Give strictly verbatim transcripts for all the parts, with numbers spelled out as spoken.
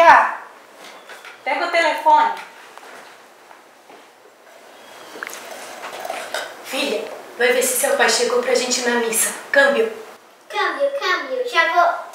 Bia, pega o telefone. Filha, vai ver se seu pai chegou pra gente ir na missa. Câmbio. Câmbio, câmbio, já vou.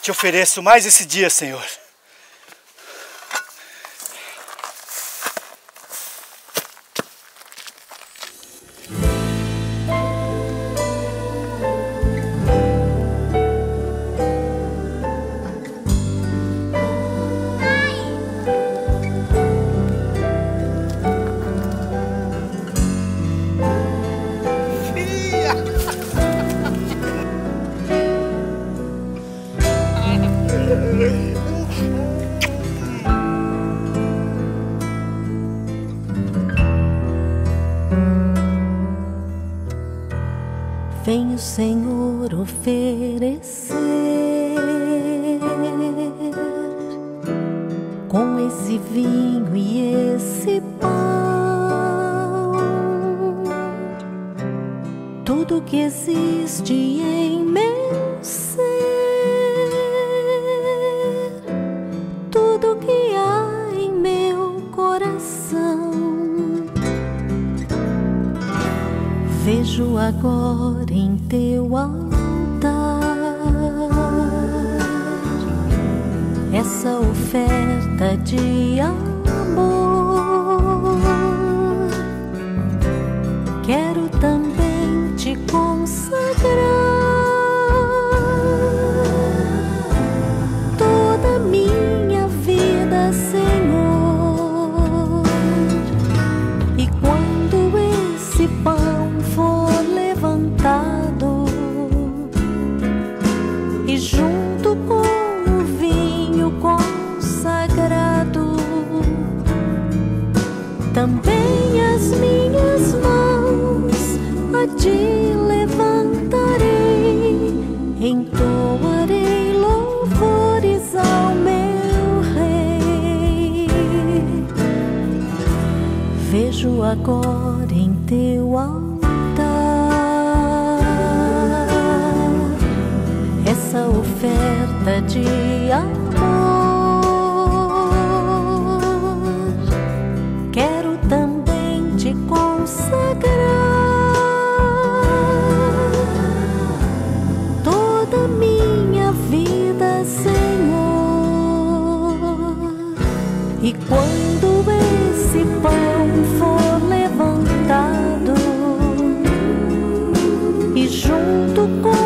Te ofereço mais esse dia, Senhor. Venho, Senhor, oferecer com esse vinho e esse pão tudo que existe em meu ser, tudo que há em meu coração. Vejo agora em teu altar essa oferta de amor. Quero também te consagrar toda a minha vida, Senhor. E quando esse pão junto com o vinho consagrado, também as minhas mãos a ti levantarei, entoarei louvores ao meu Rei. Vejo agora em teu altar essa oferta de amor. Quero também te consagrar toda a minha vida, Senhor. E quando esse pão for levantado e junto com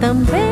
também